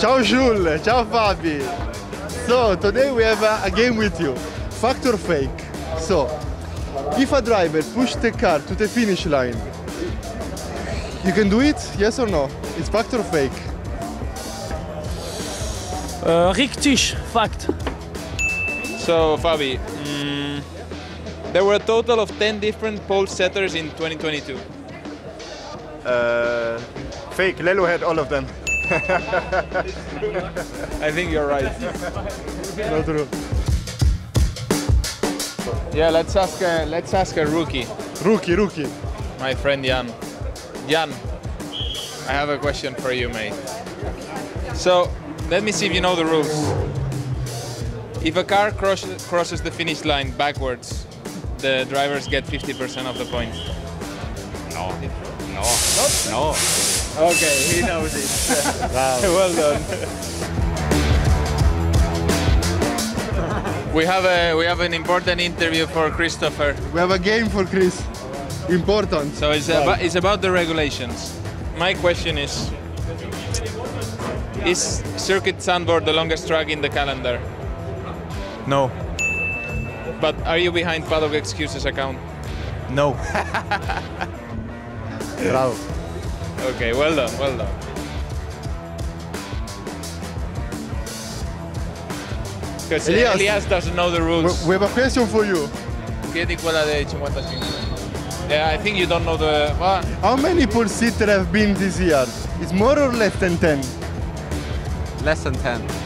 Ciao Jules, ciao Fabi. So today we have a game with you, fact or fake. So if a driver pushes the car to the finish line, you can do it, yes or no? It's fact or fake? Richtig, fact. So Fabi, there were a total of 10 different pole setters in 2022. Fake, Lelo had all of them. I think you're right. Not true. Yeah, let's ask a rookie. Rookie. My friend Jan. Jan, I have a question for you, mate. So, let me see if you know the rules. If a car crosses the finish line backwards, the drivers get 50% of the points. No. Okay, he knows it. Wow. Well done. we have an important interview for Christopher. We have a game for Chris. Important. So it's about the regulations. My question is Circuit Sunboard the longest track in the calendar? No. But are you behind Paddock Excuses account? No. Bravo. Okay, well done. Because Elias doesn't know the rules. We have a question for you. Yeah, I think you don't know the... Well, how many pole sitters have been this year? It's more or less than 10? Less than 10.